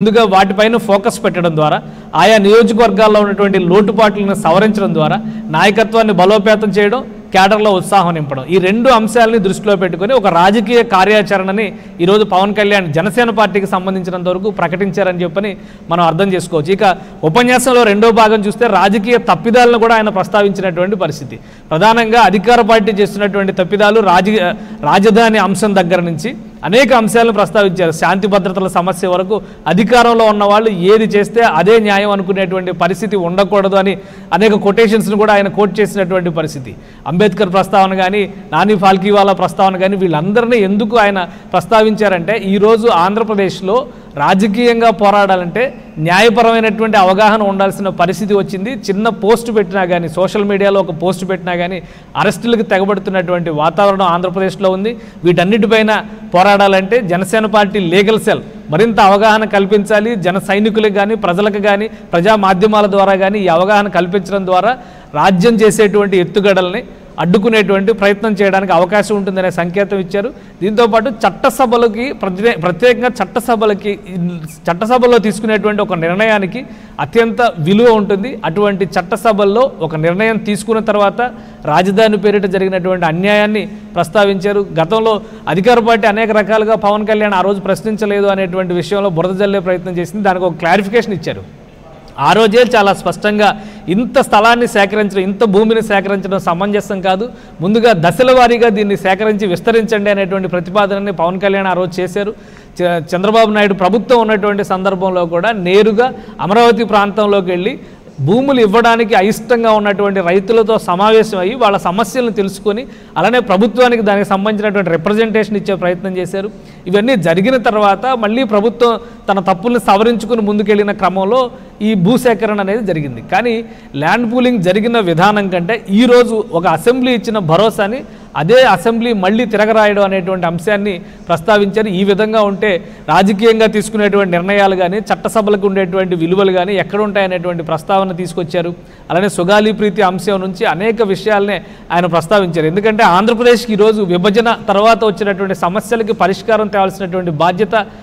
ముందుగా వాటిపైన ఫోకస్ పెట్టడం ద్వారా ఆయా నియోజకవర్గాల్లో ఉన్నటువంటి లోటుపాట్లను సవరించడం ద్వారా నాయకత్వాన్ని బలోపేతం చేయడం కేడర్లో ఉత్సాహం నింపడం ఈ రెండు అంశాలను దృష్టిలో పెట్టుకొని ఒక రాజకీయ కార్యాచరణని ఈ రోజు పవన్ కళ్యాణ్ జనసేన పార్టీకి సంబంధించినంత వరకు ప్రకటించారని చెప్పని మనం అర్థం చేసుకోవచ్చు. ఇక ఉపన్యాసంలో రెండో భాగం చూస్తే రాజకీయ తప్పిదాలను కూడా ఆయన ప్రస్తావించినటువంటి పరిస్థితి. ప్రధానంగా అధికార పార్టీ చేస్తున్నటువంటి తప్పిదాలు రాజధాని అంశం దగ్గర నుంచి అనేక అంశాలను ప్రస్తావించారు. శాంతి భద్రతల సమస్య వరకు అధికారంలో ఉన్న వాళ్ళు ఏది చేస్తే అదే న్యాయం అనుకునేటువంటి పరిస్థితి ఉండకూడదు అని అనేక కొటేషన్స్ను కూడా ఆయన కోట్ చేసినటువంటి పరిస్థితి. అంబేద్కర్ ప్రస్తావన కానీ నాని ఫాల్కీవాలా ప్రస్తావన కానీ వీళ్ళందరినీ ఎందుకు ఆయన ప్రస్తావించారంటే ఈరోజు ఆంధ్రప్రదేశ్లో రాజకీయంగా పోరాడాలంటే న్యాయపరమైనటువంటి అవగాహన ఉండాల్సిన పరిస్థితి వచ్చింది. చిన్న పోస్ట్ పెట్టినా కానీ సోషల్ మీడియాలో ఒక పోస్ట్ పెట్టినా కానీ అరెస్టులకు తెగబడుతున్నటువంటి వాతావరణం ఆంధ్రప్రదేశ్లో ఉంది. వీటన్నిటిపైన పోరాడాలంటే జనసేన పార్టీ లీగల్ సెల్ మరింత అవగాహన కల్పించాలి. జన సైనికులకు కానీ ప్రజలకు కానీ ప్రజా మాధ్యమాల ద్వారా కానీ ఈ అవగాహన కల్పించడం ద్వారా రాజ్యం చేసేటువంటి ఎత్తుగడల్ని అడ్డుకునేటువంటి ప్రయత్నం చేయడానికి అవకాశం ఉంటుందనే సంకేతం ఇచ్చారు. దీంతోపాటు చట్టసభలకి ప్రత్యేకంగా చట్టసభలో తీసుకునేటువంటి ఒక నిర్ణయానికి అత్యంత విలువ ఉంటుంది. అటువంటి చట్టసభల్లో ఒక నిర్ణయం తీసుకున్న తర్వాత రాజధాని పేరిట జరిగినటువంటి అన్యాయాన్ని ప్రస్తావించారు. గతంలో అధికార పార్టీ అనేక రకాలుగా పవన్ కళ్యాణ్ ఆ రోజు ప్రశ్నించలేదు అనేటువంటి విషయంలో బురద జల్లే ప్రయత్నం చేసింది. దానికి ఒక క్లారిఫికేషన్ ఇచ్చారు. ఆ రోజే చాలా స్పష్టంగా ఇంత స్థలాన్ని సేకరించడం ఇంత భూమిని సేకరించడం సమంజసం కాదు, ముందుగా దశల వారీగా దీన్ని సేకరించి విస్తరించండి అనేటువంటి ప్రతిపాదనని పవన్ కళ్యాణ్ ఆ రోజు చేశారు. చంద్రబాబు నాయుడు ప్రభుత్వం ఉన్నటువంటి సందర్భంలో కూడా నేరుగా అమరావతి ప్రాంతంలోకి వెళ్ళి భూములు ఇవ్వడానికి అయిష్టంగా ఉన్నటువంటి రైతులతో సమావేశం అయ్యి వాళ్ళ సమస్యలను తెలుసుకొని అలానే ప్రభుత్వానికి దానికి సంబంధించినటువంటి రిప్రజెంటేషన్ ఇచ్చే ప్రయత్నం చేశారు. ఇవన్నీ జరిగిన తర్వాత మళ్ళీ ప్రభుత్వం తన తప్పుల్ని సవరించుకుని ముందుకెళ్ళిన క్రమంలో ఈ భూసేకరణ అనేది జరిగింది. కానీ ల్యాండ్ పూలింగ్ జరిగిన విధానం కంటే ఈరోజు ఒక అసెంబ్లీ ఇచ్చిన భరోసాని అదే అసెంబ్లీ మళ్ళీ తిరగరాయడం అనేటువంటి అంశాన్ని ప్రస్తావించారు. ఈ విధంగా ఉంటే రాజకీయంగా తీసుకునేటువంటి నిర్ణయాలు కానీ చట్టసభలకు ఉండేటువంటి విలువలు కానీ ఎక్కడ ఉంటాయనేటువంటి ప్రస్తావన తీసుకొచ్చారు. అలానే సుగాలి ప్రీతి అంశం నుంచి అనేక విషయాలనే ఆయన ప్రస్తావించారు. ఎందుకంటే ఆంధ్రప్రదేశ్కి ఈరోజు విభజన తర్వాత వచ్చినటువంటి సమస్యలకి పరిష్కారం తేవాల్సినటువంటి బాధ్యత